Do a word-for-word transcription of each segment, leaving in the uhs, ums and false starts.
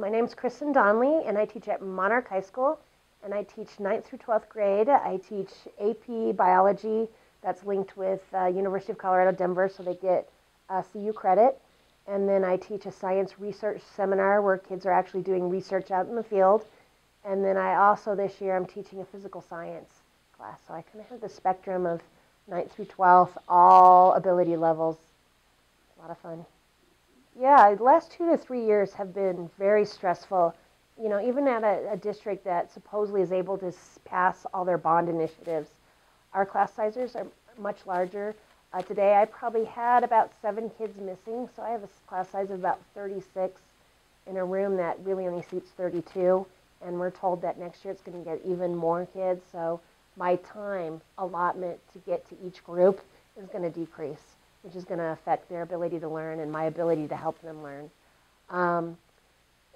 My name is Kristin Donley, and I teach at Monarch High School, and I teach ninth through twelfth grade. I teach A P biology that's linked with uh, University of Colorado Denver, so they get uh, C U credit. And then I teach a science research seminar where kids are actually doing research out in the field. And then I also, this year, I'm teaching a physical science class. So I kind of have the spectrum of ninth through twelfth, all ability levels. A lot of fun. Yeah, the last two to three years have been very stressful. You know, even at a, a district that supposedly is able to pass all their bond initiatives, our class sizes are much larger. Uh, today I probably had about seven kids missing, so I have a class size of about thirty-six in a room that really only seats thirty-two, and we're told that next year it's going to get even more kids, so my time allotment to get to each group is going to decrease, which is going to affect their ability to learn and my ability to help them learn. Um,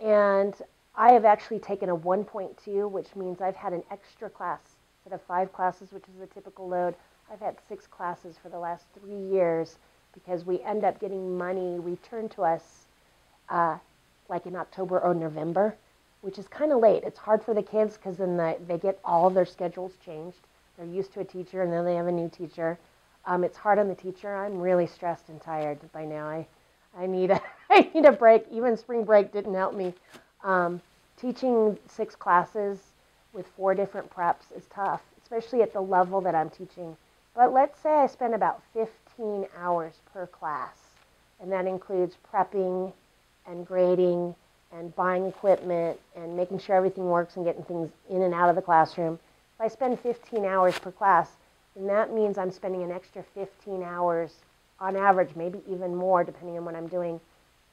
and I have actually taken a one point two, which means I've had an extra class. Instead of five classes, which is the typical load, I've had six classes for the last three years because we end up getting money returned to us uh, like in October or November, which is kind of late. It's hard for the kids because then the, they get all of their schedules changed. They're used to a teacher, and then they have a new teacher. Um, it's hard on the teacher. I'm really stressed and tired by now. I, I, need, a, I need a break. Even spring break didn't help me. Um, teaching six classes with four different preps is tough, especially at the level that I'm teaching. But let's say I spend about fifteen hours per class, and that includes prepping and grading and buying equipment and making sure everything works and getting things in and out of the classroom. If I spend fifteen hours per class, and that means I'm spending an extra fifteen hours on average, maybe even more depending on what I'm doing,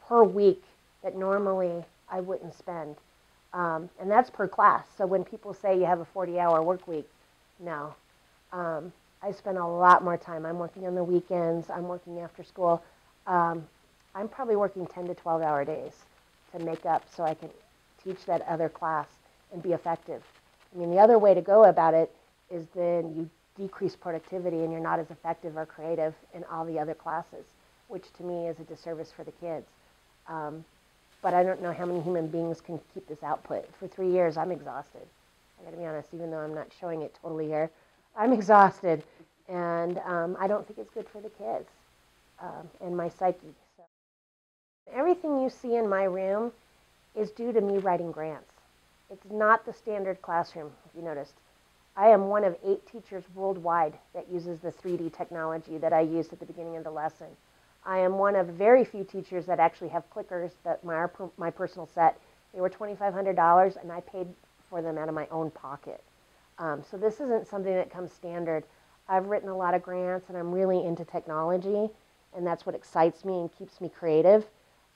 per week that normally I wouldn't spend. Um, and that's per class. So when people say you have a forty hour work week, no. Um, I spend a lot more time. I'm working on the weekends. I'm working after school. Um, I'm probably working ten to twelve hour days to make up so I can teach that other class and be effective. I mean, the other way to go about it is then you decrease productivity and you're not as effective or creative in all the other classes, which to me is a disservice for the kids. Um, but I don't know how many human beings can keep this output. For three years, I'm exhausted. I gotta be honest, even though I'm not showing it totally here, I'm exhausted. And um, I don't think it's good for the kids um, and my psyche. So. Everything you see in my room is due to me writing grants. It's not the standard classroom, if you noticed. I am one of eight teachers worldwide that uses the three D technology that I used at the beginning of the lesson. I am one of very few teachers that actually have clickers that my, my personal set. They were twenty-five hundred dollars, and I paid for them out of my own pocket. Um, so this isn't something that comes standard. I've written a lot of grants, and I'm really into technology, and that's what excites me and keeps me creative.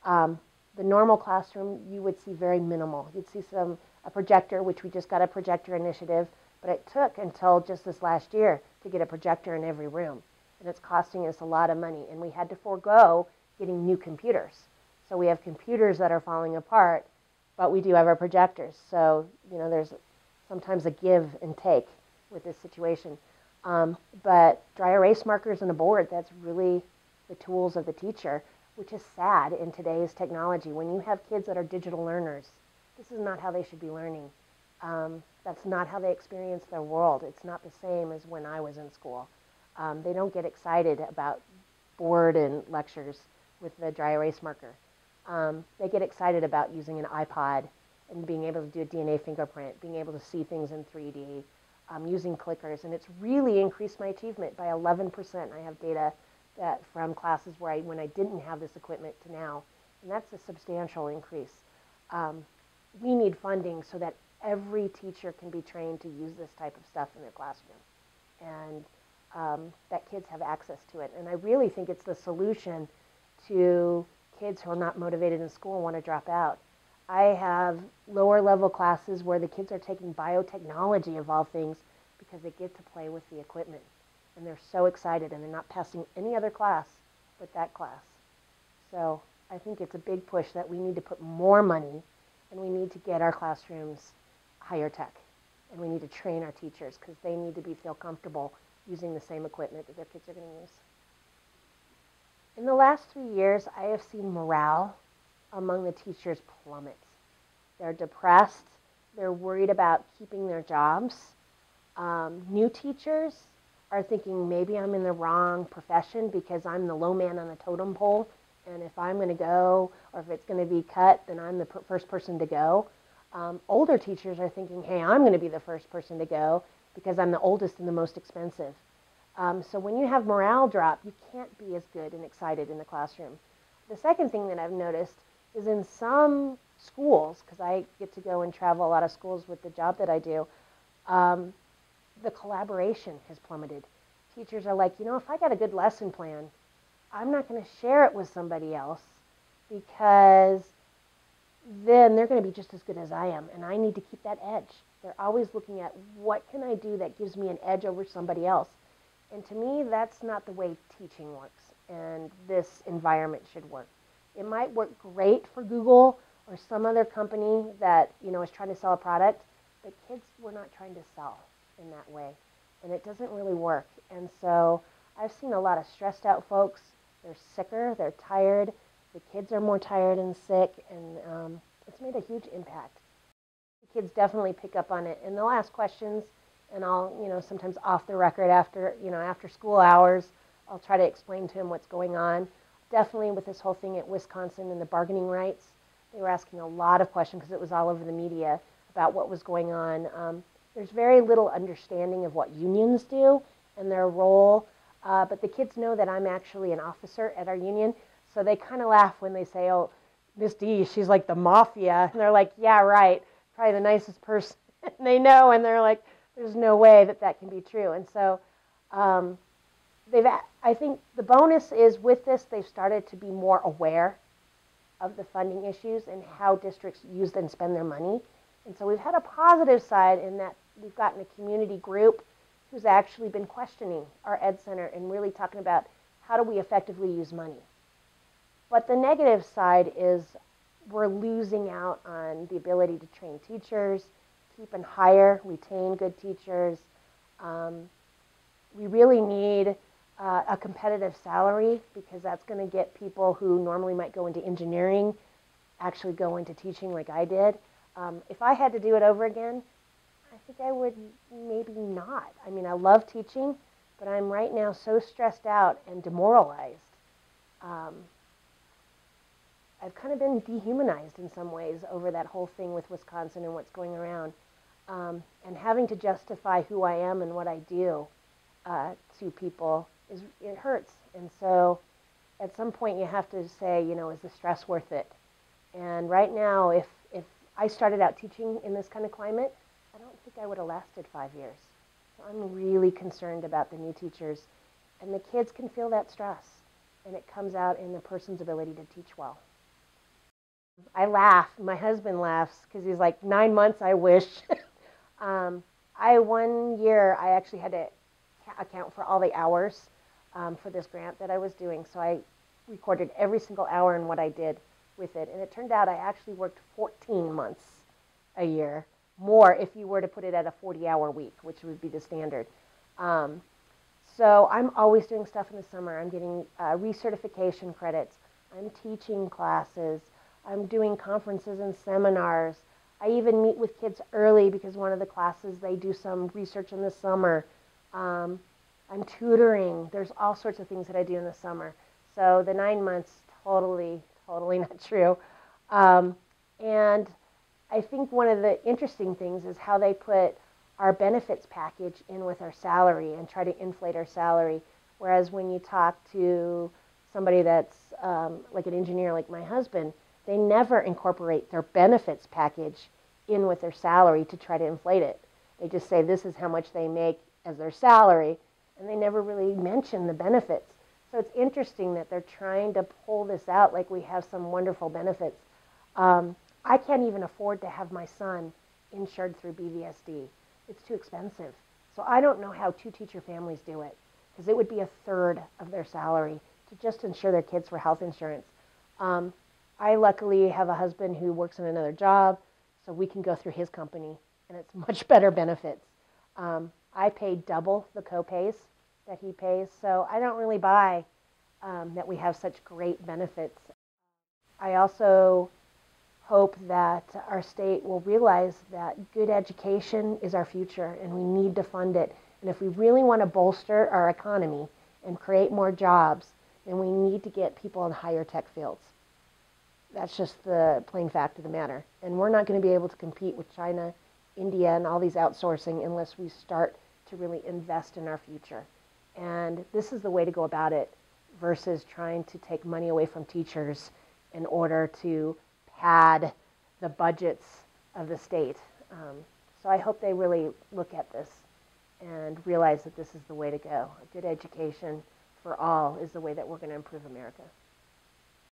Um, the normal classroom, you would see very minimal. You'd see some a projector, which we just got a projector initiative, but it took until just this last year to get a projector in every room. And it's costing us a lot of money, and we had to forego getting new computers. So we have computers that are falling apart, but we do have our projectors. So, you know, there's sometimes a give and take with this situation. Um, but dry erase markers and a board, that's really the tools of the teacher, which is sad in today's technology. When you have kids that are digital learners, this is not how they should be learning. Um, that's not how they experience their world. It's not the same as when I was in school. Um, they don't get excited about board and lectures with the dry erase marker. Um, they get excited about using an iPod and being able to do a D N A fingerprint, being able to see things in three D, um, using clickers. And it's really increased my achievement by eleven percent. I have data that from classes where I, when I didn't have this equipment to now, and that's a substantial increase. Um, we need funding so that every teacher can be trained to use this type of stuff in their classroom. And Um, that kids have access to it. And I really think it's the solution to kids who are not motivated in school and want to drop out. I have lower level classes where the kids are taking biotechnology of all things because they get to play with the equipment. And they're so excited, and they're not passing any other class but that class. So I think it's a big push that we need to put more money, and we need to get our classrooms higher tech. And we need to train our teachers because they need to be feel comfortable using the same equipment that their kids are going to use. In the last three years, I have seen morale among the teachers plummet. They're depressed. They're worried about keeping their jobs. Um, new teachers are thinking, maybe I'm in the wrong profession because I'm the low man on the totem pole, and if I'm going to go, or if it's going to be cut, then I'm the per first person to go. Um, older teachers are thinking, hey, I'm going to be the first person to go because I'm the oldest and the most expensive. Um, so when you have morale drop, you can't be as good and excited in the classroom. The second thing that I've noticed is in some schools, because I get to go and travel a lot of schools with the job that I do, um, the collaboration has plummeted. Teachers are like, you know, if I got a good lesson plan, I'm not going to share it with somebody else because then they're going to be just as good as I am, and I need to keep that edge. They're always looking at what can I do that gives me an edge over somebody else. And to me, that's not the way teaching works, and this environment should work. It might work great for Google or some other company that, you know, is trying to sell a product, but kids were not trying to sell in that way, and it doesn't really work. And so I've seen a lot of stressed out folks. They're sicker, they're tired, the kids are more tired and sick, and um, it's made a huge impact. The kids definitely pick up on it, and they'll ask questions, and I'll, you know, sometimes off the record after, you know, after school hours, I'll try to explain to them what's going on. Definitely with this whole thing at Wisconsin and the bargaining rights, they were asking a lot of questions because it was all over the media about what was going on. Um, there's very little understanding of what unions do and their role, uh, but the kids know that I'm actually an officer at our union, so they kind of laugh when they say, oh, Miss D, she's like the mafia. And they're like, yeah, right, probably the nicest person they know. And they're like, there's no way that that can be true. And so um, they've, I think the bonus is with this, they've started to be more aware of the funding issues and how districts use and spend their money. And so we've had a positive side in that we've gotten a community group who's actually been questioning our Ed Center and really talking about how do we effectively use money. But the negative side is we're losing out on the ability to train teachers, keep and hire, retain good teachers. Um, we really need uh, a competitive salary because that's going to get people who normally might go into engineering actually go into teaching like I did. Um, if I had to do it over again, I think I would maybe not. I mean, I love teaching, but I'm right now so stressed out and demoralized. Um, I've kind of been dehumanized in some ways over that whole thing with Wisconsin and what's going around. Um, and having to justify who I am and what I do uh, to people, is it hurts. And so at some point you have to say, you know, is the stress worth it? And right now, if, if I started out teaching in this kind of climate, I don't think I would have lasted five years. So I'm really concerned about the new teachers. And the kids can feel that stress. And it comes out in the person's ability to teach well. I laugh. My husband laughs because he's like, nine months, I wish. um, I, one year, I actually had to account for all the hours um, for this grant that I was doing. So I recorded every single hour and what I did with it. And it turned out I actually worked fourteen months a year, more if you were to put it at a forty hour week, which would be the standard. Um, so I'm always doing stuff in the summer. I'm getting uh, recertification credits. I'm teaching classes. I'm doing conferences and seminars. I even meet with kids early because one of the classes, they do some research in the summer. Um, I'm tutoring. There's all sorts of things that I do in the summer. So the nine months, totally, totally not true. Um, and I think one of the interesting things is how they put our benefits package in with our salary and try to inflate our salary. Whereas when you talk to somebody that's um, like an engineer like my husband, they never incorporate their benefits package in with their salary to try to inflate it. They just say this is how much they make as their salary, and they never really mention the benefits. So it's interesting that they're trying to pull this out like we have some wonderful benefits. Um, I can't even afford to have my son insured through B V S D. It's too expensive. So I don't know how two teacher families do it, because it would be a third of their salary to just insure their kids for health insurance. Um, I luckily have a husband who works in another job, so we can go through his company, and it's much better benefits. Um, I pay double the co-pays that he pays, so I don't really buy um, that we have such great benefits. I also hope that our state will realize that good education is our future and we need to fund it. And if we really want to bolster our economy and create more jobs, then we need to get people in higher tech fields. That's just the plain fact of the matter. And we're not going to be able to compete with China, India, and all these outsourcing unless we start to really invest in our future. And this is the way to go about it versus trying to take money away from teachers in order to pad the budgets of the state. Um, so I hope they really look at this and realize that this is the way to go. A good education for all is the way that we're going to improve America.